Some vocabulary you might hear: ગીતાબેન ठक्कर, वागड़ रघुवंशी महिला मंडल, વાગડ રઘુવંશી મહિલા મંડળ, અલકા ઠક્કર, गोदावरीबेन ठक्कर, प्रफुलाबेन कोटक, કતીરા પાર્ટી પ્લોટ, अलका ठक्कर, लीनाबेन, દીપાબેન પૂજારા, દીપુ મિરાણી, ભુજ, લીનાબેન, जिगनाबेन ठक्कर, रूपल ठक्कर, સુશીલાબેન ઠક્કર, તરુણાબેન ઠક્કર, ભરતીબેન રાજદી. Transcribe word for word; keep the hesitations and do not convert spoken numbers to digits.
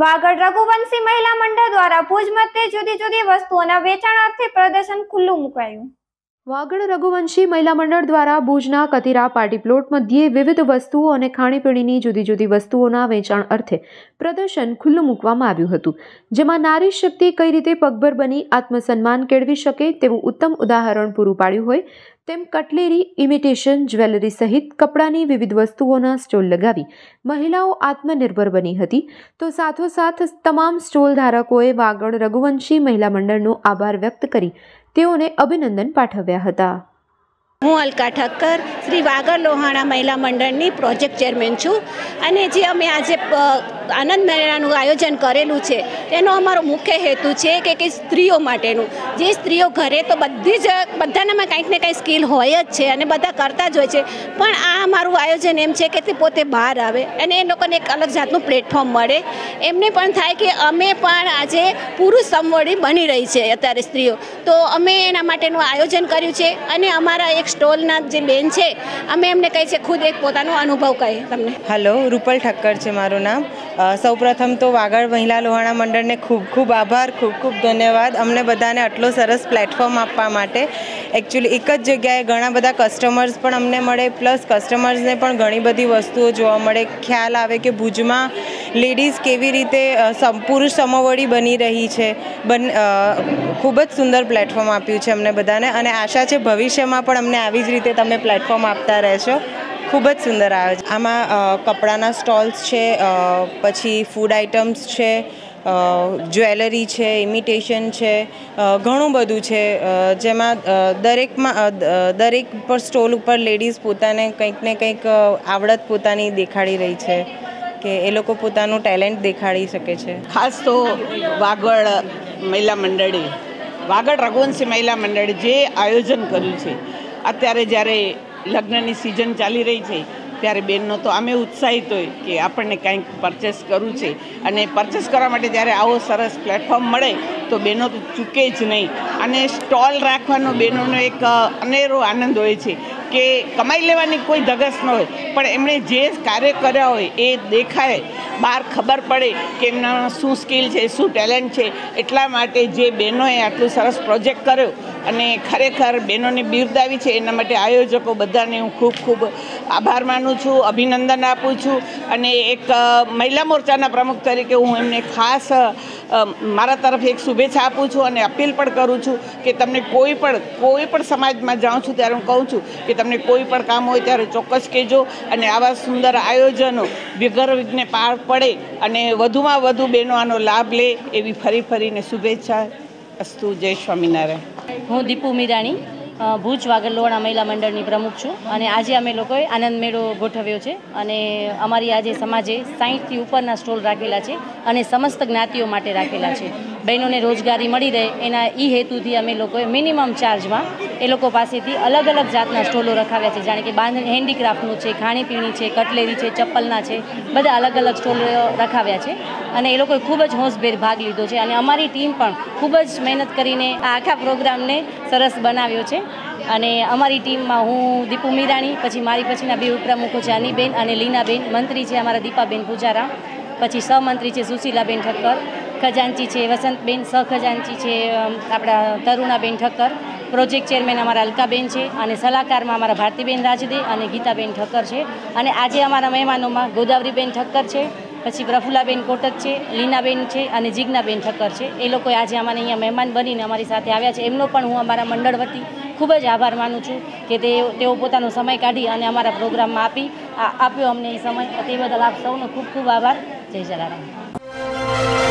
વાગડ રઘુવંશી મહિલા મંડળ દ્વારા ભુજ મધ્યે જુદી જુદી વસ્તુઓના વેચાણ અર્થે પ્રદર્શન ખુલ્લું મુકાયું। वागड़ रघुवंशी महिला मंडल द्वारा भूजना कतीरा पार्टी प्लॉट मध्य विविध वस्तुओं और खाणीपीणी जुदी जुदी वस्तुओं वेचाण अर्थे प्रदर्शन खुल्लू मूकवामां आव्युं हतुं, जेमां नारी शक्ति कई रीते पगभर बनी आत्मसन्मान केळवी शके तेवुं उत्तम उदाहरण पूरुं पाड्युं होय तेम कटलेरी, इमिटेशन, ज्वेलरी सहित कपड़ानी विविध वस्तुओना स्टोल लगावी महिलाओं आत्मनिर्भर बनी हती। तो साथोसाथ तमाम स्टोल धारकोए वागड़ रघुवंशी महिला मंडळनो आभार व्यक्त करी तेओने अभिनंदन पाठव्या हता। हूँ अलका ठक्कर श्री वागड़ लोहाणा महिला मंडळनी प्रोजेक्ट चेरमेन छूँ अने जे अमे आज आनंद मेळानुं आयोजन करेलू छे तेनो अमारो मुख्य हेतु छे के के स्त्रीओ माटेनुं। जे स्त्रीओ घरे तो बधी ज बधानामां कंईक ने कंई स्किल होय ज छे अने बधा करता ज होय छे, पण आ अमारुं आयोजन एम छे के ते पोते बहार आवे अने ए लोकोने एक अलग जातनुं प्लेटफॉर्म मळे, एमने पण थाय के अमे पण आजे पुरुष संवर्धी बनी रही छे अत्यारे स्त्रीओ। तो अमे एना माटेनुं आयोजन कर्युं छे अने अमारा एक स्टोलना जे बेन छे अमे एमने कही छे खुद एक पोतानो अनुभव कहे तमने। हेलो, रूपल ठक्कर छे मारू नाम। सौ प्रथम तो वागड़ महिला लोहाणा मंडल ने खूब खूब आभार, खूब खूब धन्यवाद अमने बधाने आटलो सरस प्लेटफॉर्म आपवा माटे। एक्चुअली एक ज जग्याए घणा बधा कस्टमर्स पण अमने मळे, प्लस कस्टमर्स ने पण घणी बधी वस्तुओ जोवा मळे, ख्याल आवे के भुजमां लेडीज केवी रीते पुरुष समवडी बनी रही छे। खूब ज सुंदर प्लेटफॉर्म आप्युं छे अमने बधाने अने आशा छे भविष्यमां पण अमने આવી જ રીતે તમે પ્લેટફોર્મ આપતા રહેશો। ખૂબ જ સુંદર આયોજન, આમાં કપડાના સ્ટોલ્સ છે, પછી ફૂડ આઇટમ્સ છે, જ્વેલરી છે, ઇમિટેશન છે, ઘણું બધું છે, જેમાં દરેકમાં દરેક પર સ્ટોલ ઉપર લેડીઝ પોતાને કંઈક ને કંઈક આવડત પોતાની દેખાડી રહી છે કે એ લોકો પોતાનું ટેલેન્ટ દેખાડી શકે છે। ખાસ તો વાગડ મહિલા મંડળે, વાગડ રઘુવંશી મહિલા મંડળે જે આયોજન કર્યું છે અત્યારે જ્યારે લગ્નની સિઝન ચાલી રહી છે ત્યારે બેનનો તો અમે ઉત્સાહિત હોય કે આપણને કંઈક પરચેસ કરવું છે અને પરચેસ કરવા માટે જ્યારે આવો સરસ પ્લેટફોર્મ મળે તો બેનો તો ચૂકે જ નહીં અને સ્ટોલ રાખવાનો બેનોનો એક અનેરો આનંદ હોય છે કે કમાઈ લેવાની કોઈ ધગશ ન હોય પણ એમણે જે કાર્ય કર્યા હોય એ દેખાય, બહાર ખબર પડે કે એમનામાં શું સ્કિલ છે, શું ટેલેન્ટ છે। એટલા માટે જે બહેનોએ આટલું સરસ પ્રોજેક્ટ કર્યો અને ખરેખર બહેનોને બિરદાવી છે એના માટે આયોજકો બધાને હું ખૂબ ખૂબ આભાર માનું છું, અભિનંદન આપું છું અને એક મહિલા મોરચાના પ્રમુખ તરીકે હું એમને ખાસ મારા તરફ એક શુભેચ્છા આપું છું અને અપીલ પણ કરું છું કે તમને કોઈ પણ કોઈ પણ સમાજમાં જાઉં છું ત્યારે હું કહું છું કે તમને કોઈ પણ કામ હોય ત્યારે ચોક્કસ કહેજો અને આવા સુંદર આયોજનો વિગર વિઘ્ને પાર પડે અને વધુમાં વધુ બહેનો આનો લાભ લે એવી ફરી ફરીને શુભેચ્છા અસ્તુ। જય સ્વામિનારાયણ। હું દીપુ મિરાણી ભુજ વાગડ લોણા મહિલા મંડળની પ્રમુખ છું અને આજે અમે લોકોએ આનંદ મેળો ગોઠવ્યો છે અને અમારી આજે સમાજે સાઠથી ઉપરના સ્ટોલ રાખેલા છે અને સમસ્ત જ્ઞાતિઓ માટે રાખેલા છે। બહેનોને રોજગારી મળી રહે એના એ હેતુથી અમે લોકોએ મિનિમમ ચાર્જમાં એ લોકો પાસેથી અલગ અલગ જાતના સ્ટોલો રખાવ્યા છે, જાણે કે બાંધણી, હેન્ડીક્રાફ્ટનું છે, ખાણીપીણી છે, કટલેરી છે, ચપ્પલના છે, બધા અલગ અલગ સ્ટોલો રખાવ્યા છે અને એ લોકોએ ખૂબ જ હોંશભેર ભાગ લીધો છે અને અમારી ટીમ પણ ખૂબ જ મહેનત કરીને આ આખા પ્રોગ્રામને સરસ બનાવ્યો છે અને અમારી ટીમમાં હું દીપુ મિરાણી, પછી મારી પછીના બે ઉપપ્રમુખો જાનીબેન અને લીનાબેન, મંત્રી છે અમારા દીપાબેન પૂજારા, પછી સહમંત્રી છે સુશીલાબેન ઠક્કર, ખજાનચી છે વસંતબેન, સહખજાનચી છે આપણા તરુણાબેન ઠક્કર, પ્રોજેક્ટ ચેરમેન અમારા અલકાબેન છે અને સલાહકારમાં અમારા ભરતીબેન રાજદી અને ગીતાબેન ठक्कर છે અને આજે અમારા મહેમાનોમાં गोदावरीबेन ठक्कर છે, પછી प्रफुलाबेन कोटक છે, लीनाबेन છે અને जिगनाबेन ठक्कर છે। એ લોકો આજે અમારા અહીંયા મહેમાન બનીને અમારી સાથે આવ્યા છે, એમનો પણ હું અમારા મંડળ વતી ખૂબ જ આભાર માનું છું કે તે તેઓ પોતાનો સમય કાઢી અને અમારા પ્રોગ્રામમાં આપી આપ્યો અમને એ સમય, તે બદલ આપ સૌનો ખૂબ ખૂબ આભાર। જય જલારામ।